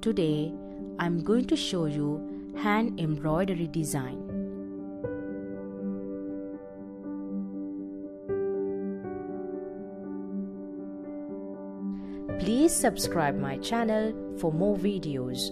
Today, I'm going to show you hand embroidery design. Please subscribe my channel for more videos.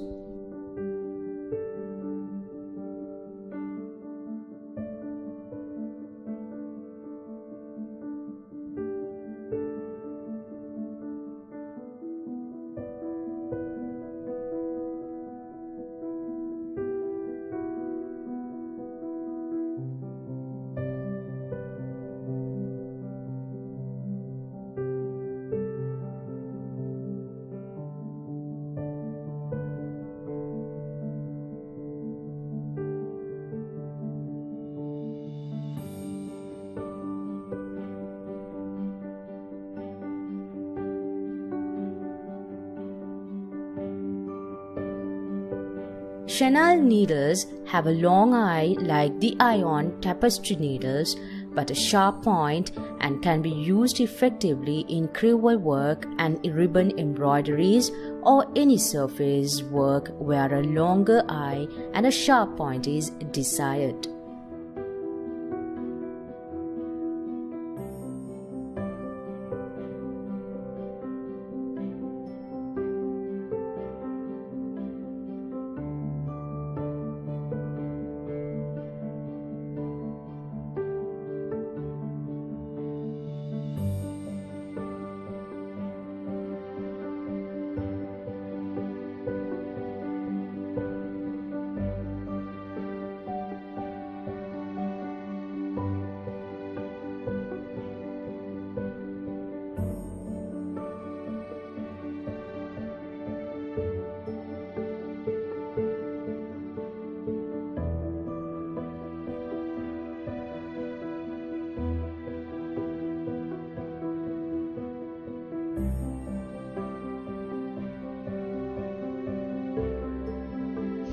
Chenal needles have a long eye like the eye on tapestry needles but a sharp point and can be used effectively in crewel work and ribbon embroideries or any surface work where a longer eye and a sharp point is desired.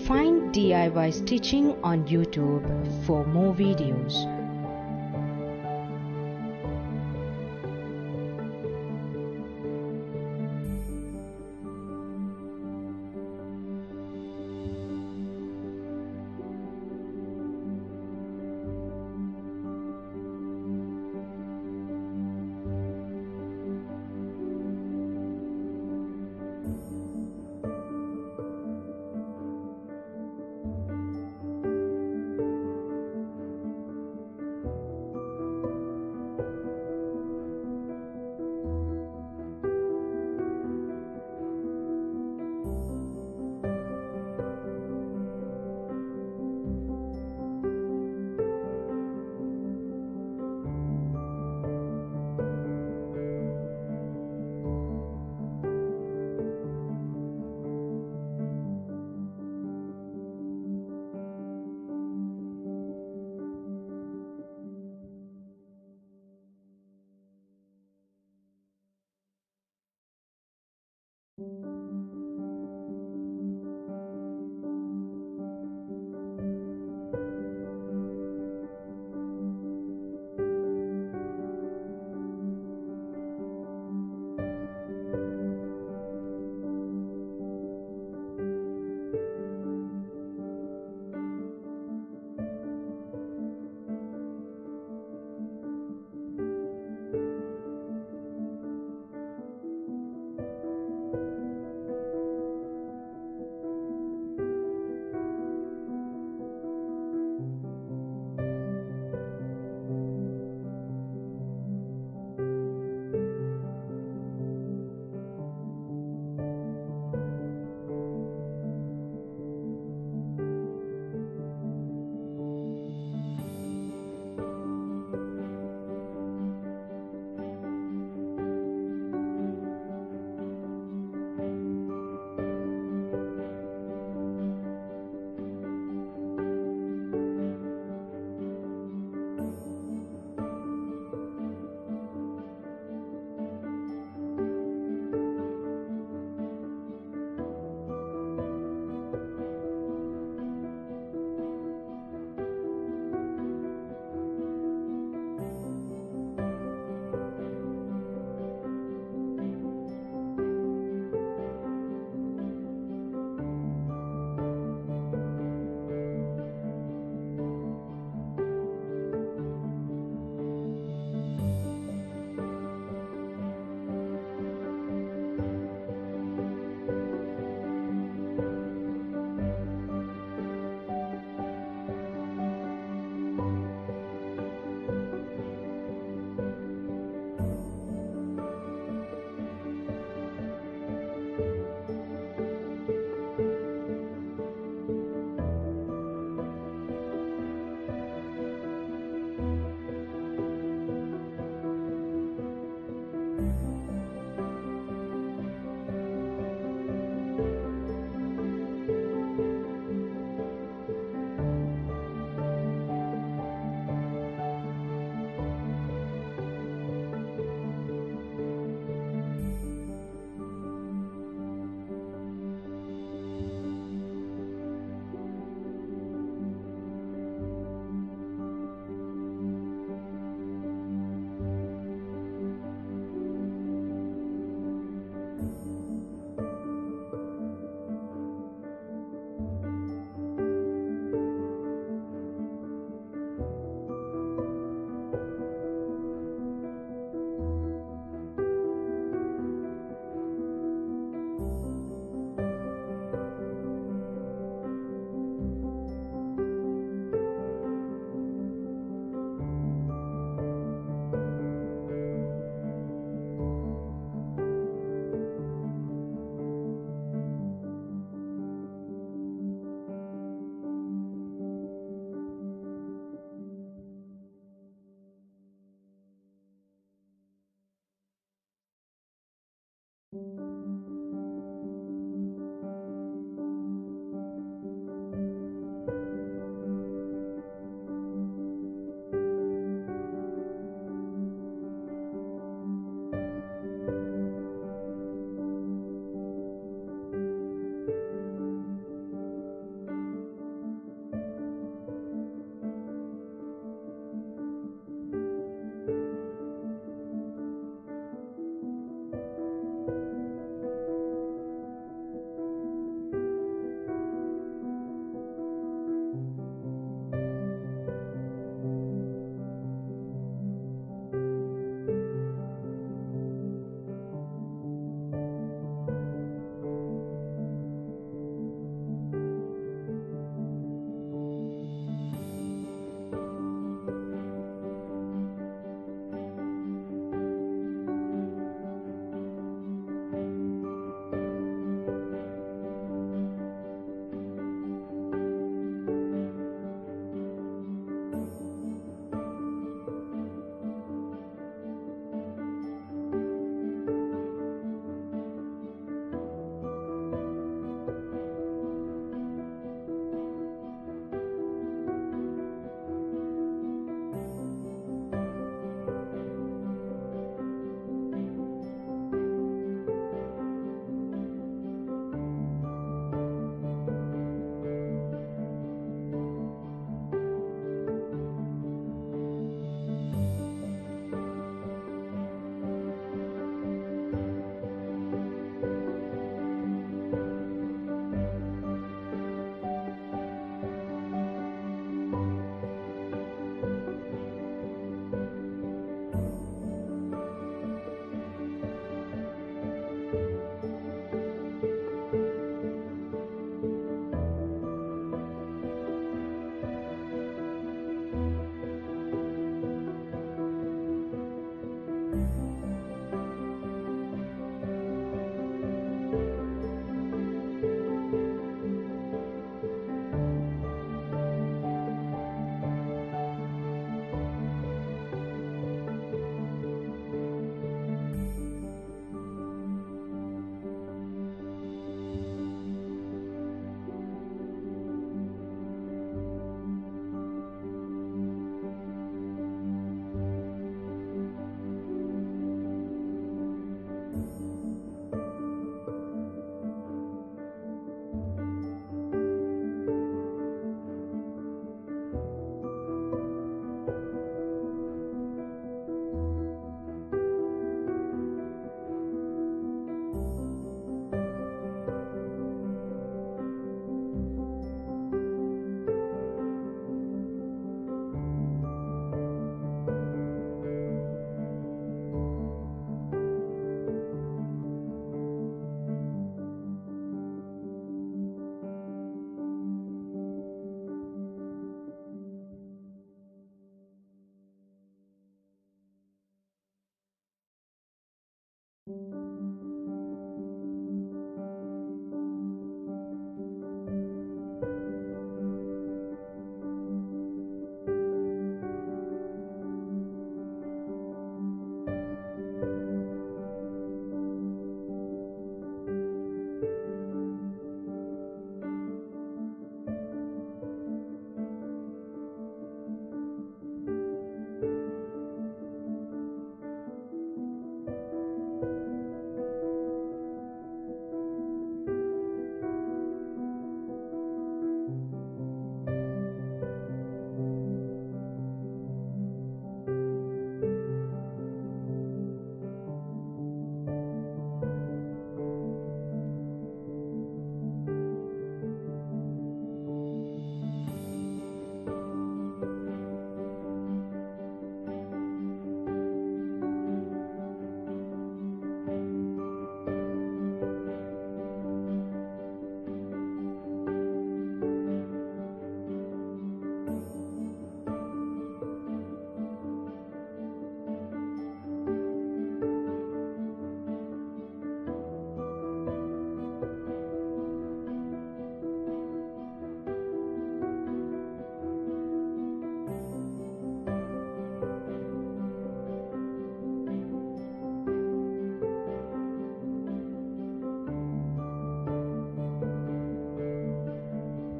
Find DIY stitching on YouTube for more videos.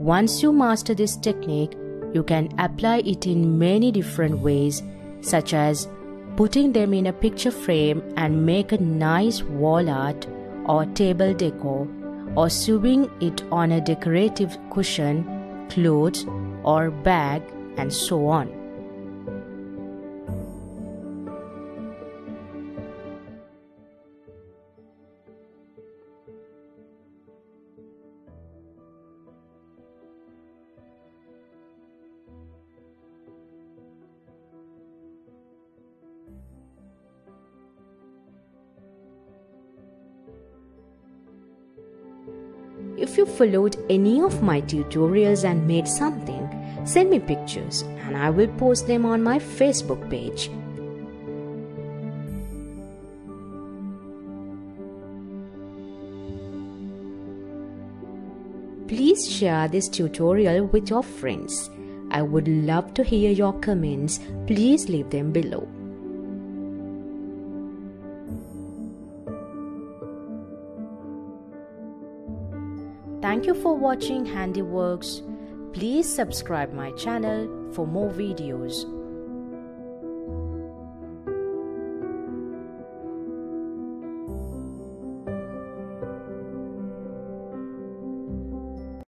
Once you master this technique, you can apply it in many different ways, such as putting them in a picture frame and make a nice wall art or table decor, or sewing it on a decorative cushion, clothes or bag, and so on. If you followed any of my tutorials and made something, send me pictures and I will post them on my Facebook page. Please share this tutorial with your friends. I would love to hear your comments. Please leave them below. Thank you for watching HandiWorks. Please subscribe my channel for more videos.